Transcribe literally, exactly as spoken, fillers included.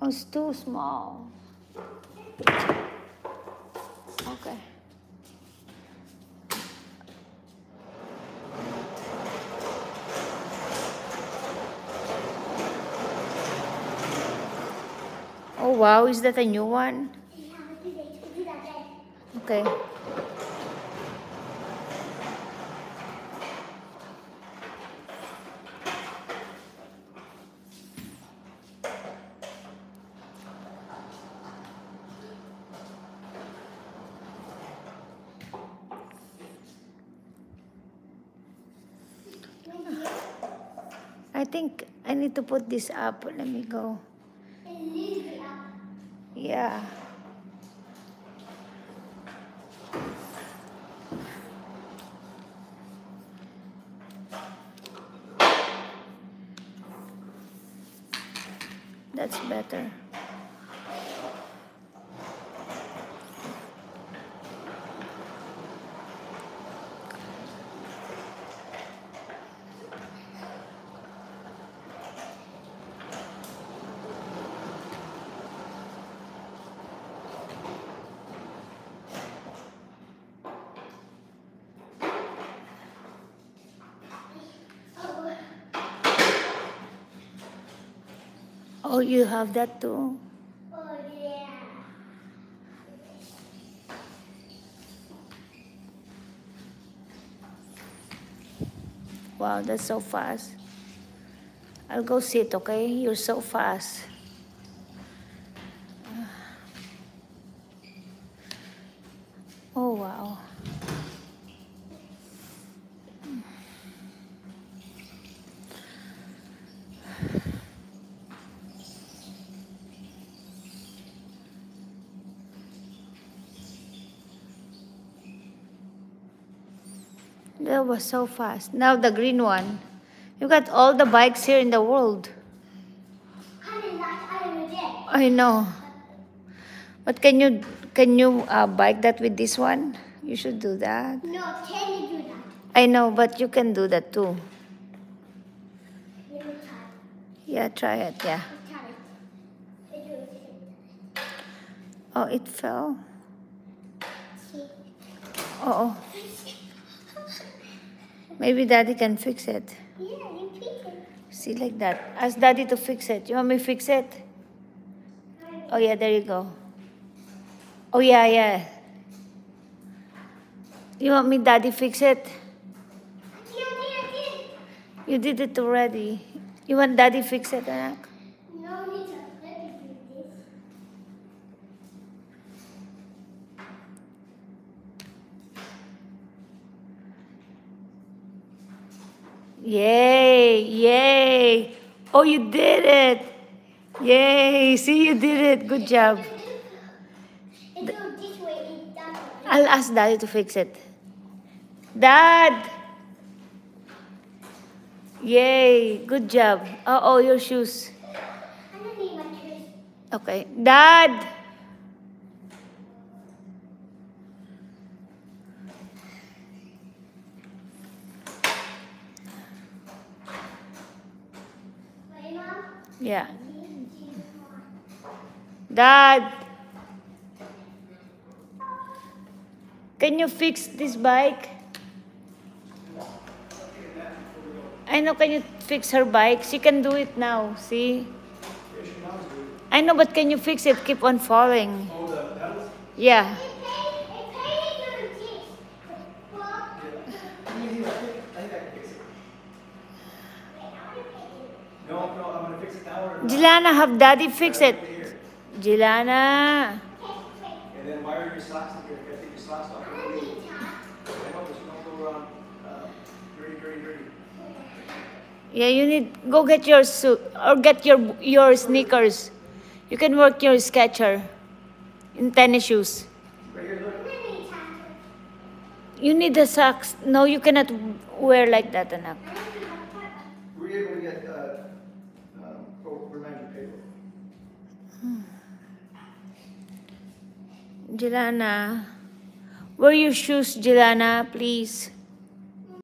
Oh, it's too small. Okay. Oh wow, is that a new one? Okay. I think I need to put this up. Let me go. Yeah. That's better. Oh, you have that too? Oh, yeah. Wow, that's so fast. I'll go sit, okay? You're so fast. Oh, wow. That was so fast. Now the green one. You got all the bikes here in the world. I know. But can you can you uh, bike that with this one? You should do that. No, can you do that? I know, but you can do that too. Yeah, try it. Yeah. Oh, it fell. Oh. Maybe Daddy can fix it. Yeah, you fix it. See, like that. Ask Daddy to fix it. You want me to fix it? Oh, yeah, there you go. Oh, yeah, yeah. You want me, Daddy, fix it? Yeah, I did, I did. You did it already. You want Daddy fix it, Anak? No, we can't let me do this. Yay, yay. Oh, you did it. Yay, see, you did it. Good job. I'll ask Daddy to fix it. Dad. Yay, good job. Uh-oh, your shoes. I don't need my shoes. Okay. Dad. Yeah. Dad, can you fix this bike? I know, can you fix her bike? She can do it now, see? I know, but can you fix it? Keep on falling. Yeah. Jilana, have Daddy fix it. Jilana. And then why are your socks in here? Take your socks off. I need socks. I know, just don't go around dirty, dirty, dirty. Yeah, you need go get your suit or get your your sneakers. You can work your Skechers in tennis shoes. You need the socks. No, you cannot wear like that, Anak. Were you able to get? Uh, Jilana, wear your shoes, Jilana, please.